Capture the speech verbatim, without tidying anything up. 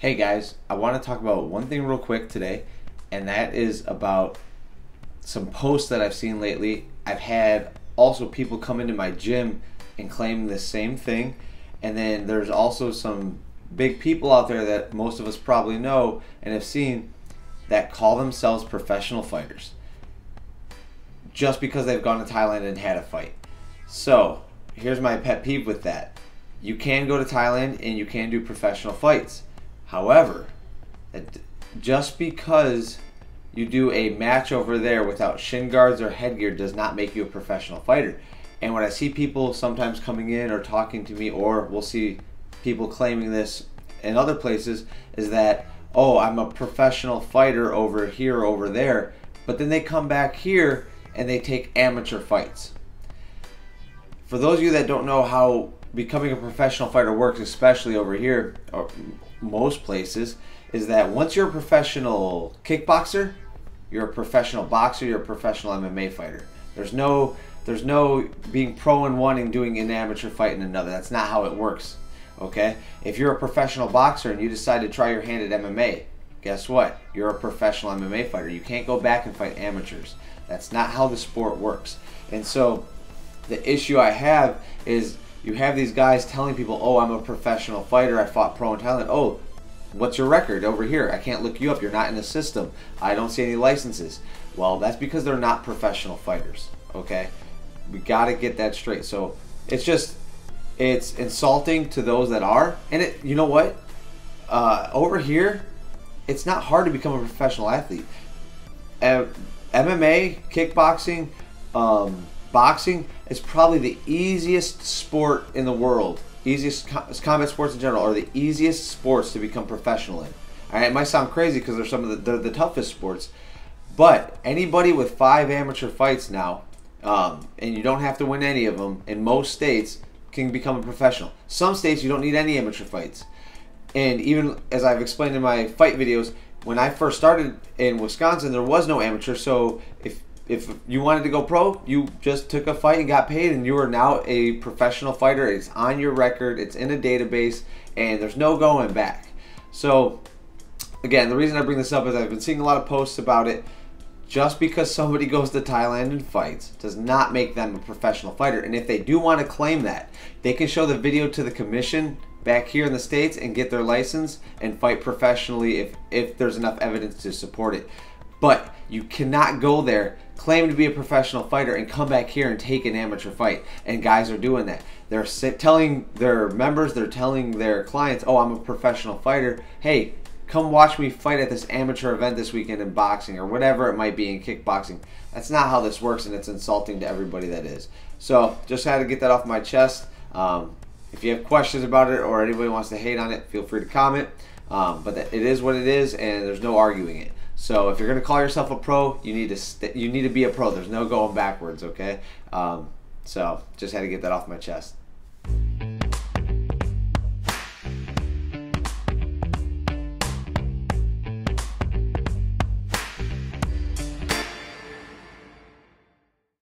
Hey guys, I want to talk about one thing real quick today, and that is about some posts that I've seen lately. I've had also people come into my gym and claim the same thing, and then there's also some big people out there that most of us probably know and have seen that call themselves professional fighters just because they've gone to Thailand and had a fight. So here's my pet peeve with that. You can go to Thailand and you can do professional fights. However, just because you do a match over there without shin guards or headgear does not make you a professional fighter. And when I see people sometimes coming in or talking to me, or we'll see people claiming this in other places, is that, oh, I'm a professional fighter over here, over there, but then they come back here and they take amateur fights. For those of you that don't know how becoming a professional fighter works, especially over here, or most places, is that once you're a professional kickboxer, you're a professional boxer, you're a professional M M A fighter. There's no, there's no being pro in one and doing an amateur fight in another. That's not how it works, okay? If you're a professional boxer and you decide to try your hand at M M A, guess what? You're a professional M M A fighter. You can't go back and fight amateurs. That's not how the sport works. And so the issue I have is, you have these guys telling people, oh, I'm a professional fighter, I fought pro in Thailand. Oh, what's your record over here? I can't look you up, you're not in the system. I don't see any licenses. Well, that's because they're not professional fighters, okay? We gotta get that straight. So it's just, it's insulting to those that are. And it, you know what? Uh, over here, it's not hard to become a professional athlete. M M A, kickboxing, um, boxing is probably the easiest sport in the world. Easiest combat sports in general are the easiest sports to become professional in. All right, it might sound crazy because they're some of the they're the toughest sports, but anybody with five amateur fights now, um, and you don't have to win any of them in most states, can become a professional. Some states you don't need any amateur fights, and even as I've explained in my fight videos, when I first started in Wisconsin, there was no amateur. So if If you wanted to go pro, you just took a fight and got paid, and you are now a professional fighter. It's on your record, it's in a database, and there's no going back. So again, the reason I bring this up is I've been seeing a lot of posts about it. Just because somebody goes to Thailand and fights does not make them a professional fighter. And if they do want to claim that, they can show the video to the commission back here in the States and get their license and fight professionally if, if there's enough evidence to support it. But you cannot go there, claim to be a professional fighter, and come back here and take an amateur fight. And guys are doing that. They're telling their members, they're telling their clients, oh, I'm a professional fighter. Hey, come watch me fight at this amateur event this weekend in boxing or whatever it might be in kickboxing. That's not how this works, and it's insulting to everybody that is. So just had to get that off my chest. Um, if you have questions about it or anybody wants to hate on it, feel free to comment. Um, but it is what it is, and there's no arguing it. So if you're gonna call yourself a pro, you need to st you need to be a pro. There's no going backwards, okay? Um, so just had to get that off my chest.